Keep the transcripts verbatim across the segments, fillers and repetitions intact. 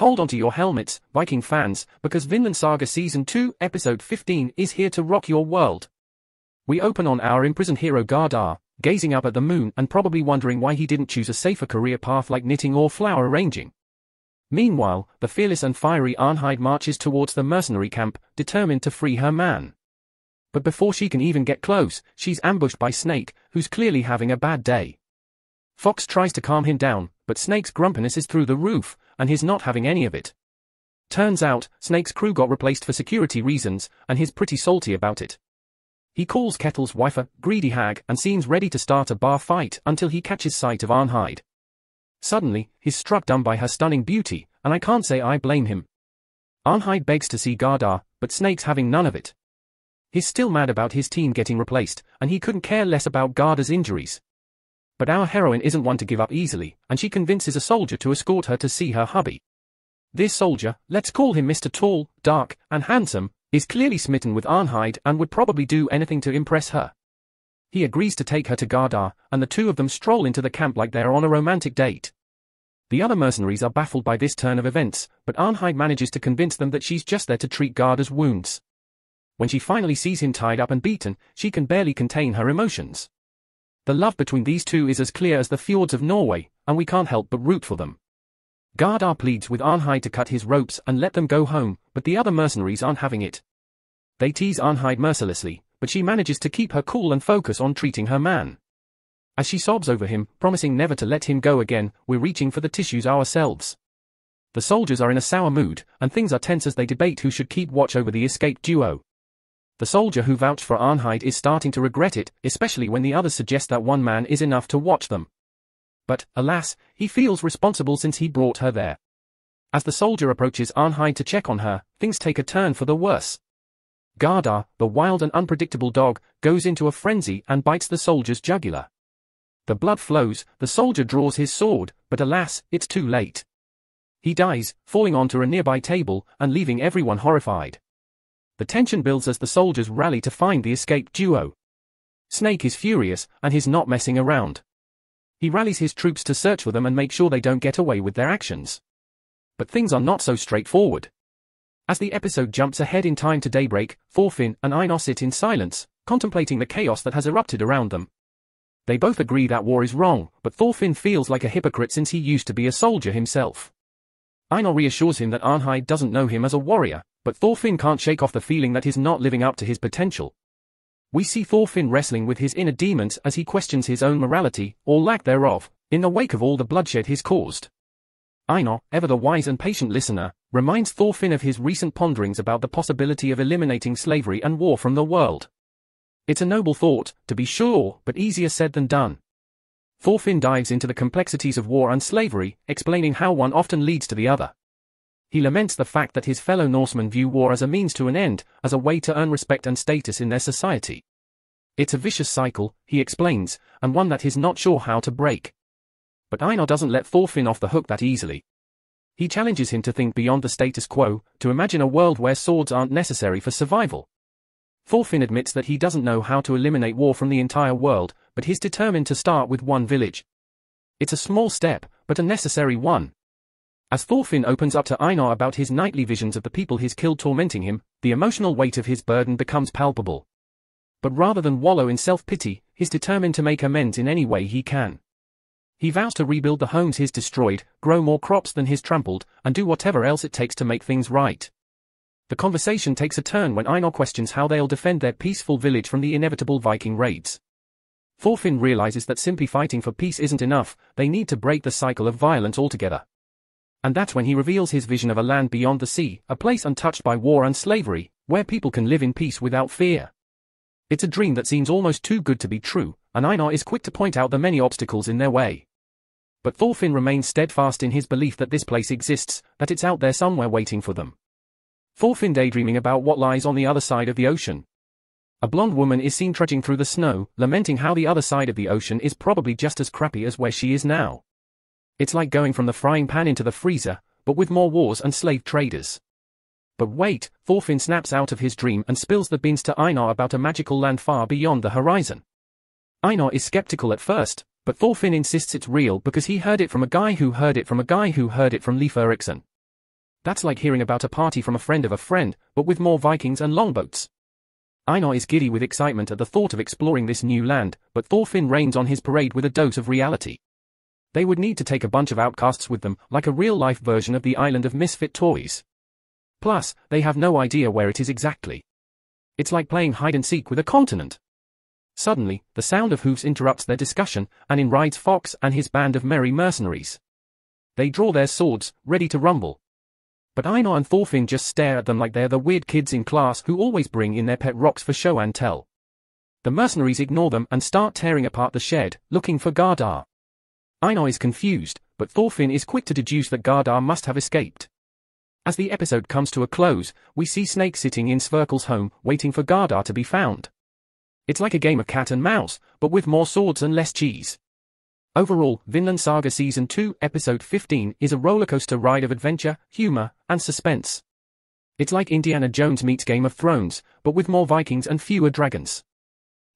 Hold onto your helmets, Viking fans, because Vinland Saga Season two, Episode fifteen is here to rock your world. We open on our imprisoned hero Gardar, gazing up at the moon and probably wondering why he didn't choose a safer career path like knitting or flower arranging. Meanwhile, the fearless and fiery Arnheid marches towards the mercenary camp, determined to free her man. But before she can even get close, she's ambushed by Snake, who's clearly having a bad day. Fox tries to calm him down, but Snake's grumpiness is through the roof, and he's not having any of it. Turns out, Snake's crew got replaced for security reasons, and he's pretty salty about it. He calls Kettle's wife a greedy hag and seems ready to start a bar fight until he catches sight of Arnheid. Suddenly, he's struck dumb by her stunning beauty, and I can't say I blame him. Arnheid begs to see Gardar, but Snake's having none of it. He's still mad about his team getting replaced, and he couldn't care less about Gardar's injuries. But our heroine isn't one to give up easily, and she convinces a soldier to escort her to see her hubby. This soldier, let's call him Mister Tall, Dark, and Handsome, is clearly smitten with Arnheid and would probably do anything to impress her. He agrees to take her to Gardar, and the two of them stroll into the camp like they're on a romantic date. The other mercenaries are baffled by this turn of events, but Arnheid manages to convince them that she's just there to treat Gardar's wounds. When she finally sees him tied up and beaten, she can barely contain her emotions. The love between these two is as clear as the fjords of Norway, and we can't help but root for them. Gardar pleads with Arnheid to cut his ropes and let them go home, but the other mercenaries aren't having it. They tease Arnheid mercilessly, but she manages to keep her cool and focus on treating her man. As she sobs over him, promising never to let him go again, we're reaching for the tissues ourselves. The soldiers are in a sour mood, and things are tense as they debate who should keep watch over the escaped duo. The soldier who vouched for Arnheid is starting to regret it, especially when the others suggest that one man is enough to watch them. But, alas, he feels responsible since he brought her there. As the soldier approaches Arnheid to check on her, things take a turn for the worse. Gardar, the wild and unpredictable dog, goes into a frenzy and bites the soldier's jugular. The blood flows, the soldier draws his sword, but alas, it's too late. He dies, falling onto a nearby table and leaving everyone horrified. The tension builds as the soldiers rally to find the escaped duo. Snake is furious, and he's not messing around. He rallies his troops to search for them and make sure they don't get away with their actions. But things are not so straightforward. As the episode jumps ahead in time to daybreak, Thorfinn and Einar sit in silence, contemplating the chaos that has erupted around them. They both agree that war is wrong, but Thorfinn feels like a hypocrite since he used to be a soldier himself. Einar reassures him that Arnheid doesn't know him as a warrior, but Thorfinn can't shake off the feeling that he's not living up to his potential. We see Thorfinn wrestling with his inner demons as he questions his own morality, or lack thereof, in the wake of all the bloodshed he's caused. Einar, ever the wise and patient listener, reminds Thorfinn of his recent ponderings about the possibility of eliminating slavery and war from the world. It's a noble thought, to be sure, but easier said than done. Thorfinn dives into the complexities of war and slavery, explaining how one often leads to the other. He laments the fact that his fellow Norsemen view war as a means to an end, as a way to earn respect and status in their society. It's a vicious cycle, he explains, and one that he's not sure how to break. But Einar doesn't let Thorfinn off the hook that easily. He challenges him to think beyond the status quo, to imagine a world where swords aren't necessary for survival. Thorfinn admits that he doesn't know how to eliminate war from the entire world, but he's determined to start with one village. It's a small step, but a necessary one. As Thorfinn opens up to Einar about his nightly visions of the people he's killed tormenting him, the emotional weight of his burden becomes palpable. But rather than wallow in self-pity, he's determined to make amends in any way he can. He vows to rebuild the homes he's destroyed, grow more crops than he's trampled, and do whatever else it takes to make things right. The conversation takes a turn when Einar questions how they'll defend their peaceful village from the inevitable Viking raids. Thorfinn realizes that simply fighting for peace isn't enough, they need to break the cycle of violence altogether. And that's when he reveals his vision of a land beyond the sea, a place untouched by war and slavery, where people can live in peace without fear. It's a dream that seems almost too good to be true, and Einar is quick to point out the many obstacles in their way. But Thorfinn remains steadfast in his belief that this place exists, that it's out there somewhere waiting for them. Thorfinn daydreaming about what lies on the other side of the ocean. A blonde woman is seen trudging through the snow, lamenting how the other side of the ocean is probably just as crappy as where she is now. It's like going from the frying pan into the freezer, but with more wars and slave traders. But wait, Thorfinn snaps out of his dream and spills the beans to Einar about a magical land far beyond the horizon. Einar is skeptical at first, but Thorfinn insists it's real because he heard it from a guy who heard it from a guy who heard it from Leif Erikson. That's like hearing about a party from a friend of a friend, but with more Vikings and longboats. Einar is giddy with excitement at the thought of exploring this new land, but Thorfinn reigns on his parade with a dose of reality. They would need to take a bunch of outcasts with them, like a real-life version of the Island of Misfit Toys. Plus, they have no idea where it is exactly. It's like playing hide-and-seek with a continent. Suddenly, the sound of hoofs interrupts their discussion, and in rides Fox and his band of merry mercenaries. They draw their swords, ready to rumble. But Einar and Thorfinn just stare at them like they're the weird kids in class who always bring in their pet rocks for show and tell. The mercenaries ignore them and start tearing apart the shed, looking for Gardar. Einar is confused, but Thorfinn is quick to deduce that Gardar must have escaped. As the episode comes to a close, we see Snake sitting in Sverkel's home, waiting for Gardar to be found. It's like a game of cat and mouse, but with more swords and less cheese. Overall, Vinland Saga Season two, Episode fifteen is a rollercoaster ride of adventure, humor, and suspense. It's like Indiana Jones meets Game of Thrones, but with more Vikings and fewer dragons.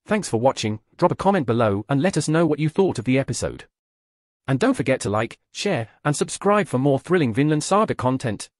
Thanks for watching, drop a comment below and let us know what you thought of the episode. And don't forget to like, share, and subscribe for more thrilling Vinland Saga content.